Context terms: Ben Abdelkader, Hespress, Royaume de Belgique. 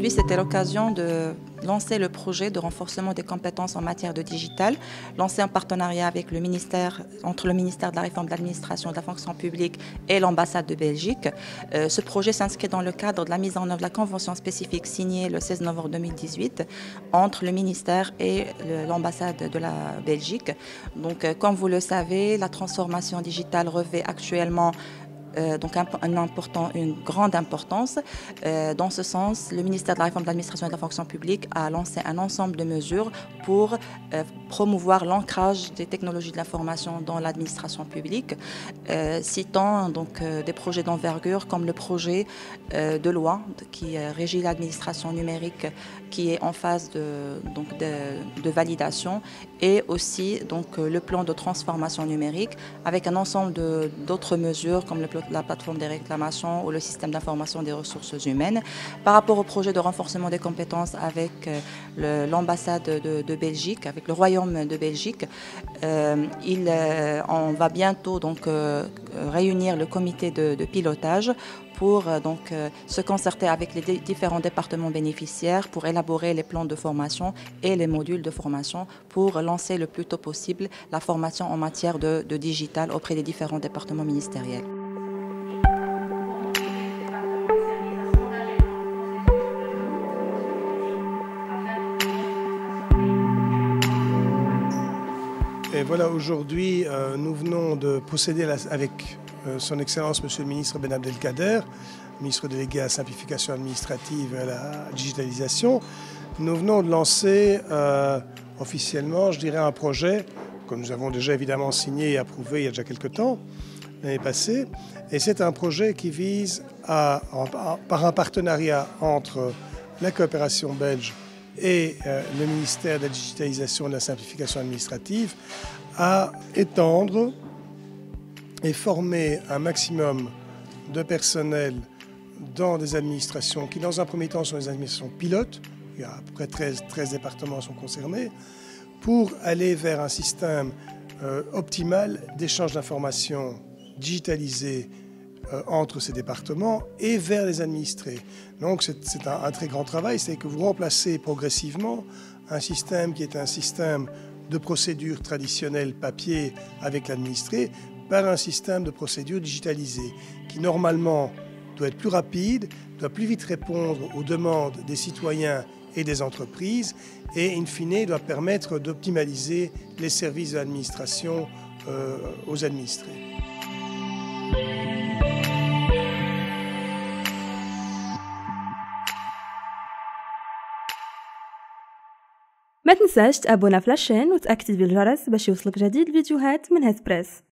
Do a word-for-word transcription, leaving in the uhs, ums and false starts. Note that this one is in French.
Aujourd'hui, c'était l'occasion de lancer le projet de renforcement des compétences en matière de digital, lancé en partenariat avec le ministère, entre le ministère de la Réforme de l'Administration et de la Fonction publique et l'ambassade de Belgique. Euh, ce projet s'inscrit dans le cadre de la mise en œuvre de la convention spécifique signée le seize novembre deux mille dix-huit entre le ministère et l'ambassade de la Belgique. Donc, euh, comme vous le savez, la transformation digitale revêt actuellement Euh, donc un, un important, une grande importance. Euh, dans ce sens, le ministère de la Réforme de l'Administration et de la Fonction publique a lancé un ensemble de mesures pour euh, promouvoir l'ancrage des technologies de l'information dans l'administration publique, euh, citant donc, euh, des projets d'envergure comme le projet euh, de loi qui euh, régit l'administration numérique, qui est en phase de, donc de, de validation, et aussi donc, euh, le plan de transformation numérique avec un ensemble d'autres mesures comme le plan la plateforme des réclamations ou le système d'information des ressources humaines. Par rapport au projet de renforcement des compétences avec l'ambassade de, de Belgique, avec le Royaume de Belgique, euh, il, euh, on va bientôt donc, euh, réunir le comité de, de pilotage pour euh, donc, euh, se concerter avec les différents départements bénéficiaires pour élaborer les plans de formation et les modules de formation pour lancer le plus tôt possible la formation en matière de, de digital auprès des différents départements ministériels. Et voilà, aujourd'hui, euh, nous venons de procéder la, avec euh, son Excellence, Monsieur le Ministre Ben Abdelkader, Ministre délégué à la simplification administrative et à la digitalisation. Nous venons de lancer euh, officiellement, je dirais, un projet que nous avons déjà évidemment signé et approuvé il y a déjà quelques temps, l'année passée. Et c'est un projet qui vise, à, à, par un partenariat entre la coopération belge et euh, le ministère de la Digitalisation et de la Simplification administrative, à étendre et former un maximum de personnel dans des administrations qui, dans un premier temps, sont des administrations pilotes, il y a à peu près treize, treize départements sont concernés, pour aller vers un système euh, optimal d'échange d'informations digitalisées entre ces départements et vers les administrés. Donc c'est un, un très grand travail, c'est que vous remplacez progressivement un système qui est un système de procédure traditionnelle papier avec l'administré par un système de procédure digitalisée qui normalement doit être plus rapide, doit plus vite répondre aux demandes des citoyens et des entreprises et in fine doit permettre d'optimaliser les services de l'administration euh, aux administrés. ما تنساش تابونا في لاشين وتأكتيفي الجرس باش يوصلك جديد فيديوهات من هسبريس.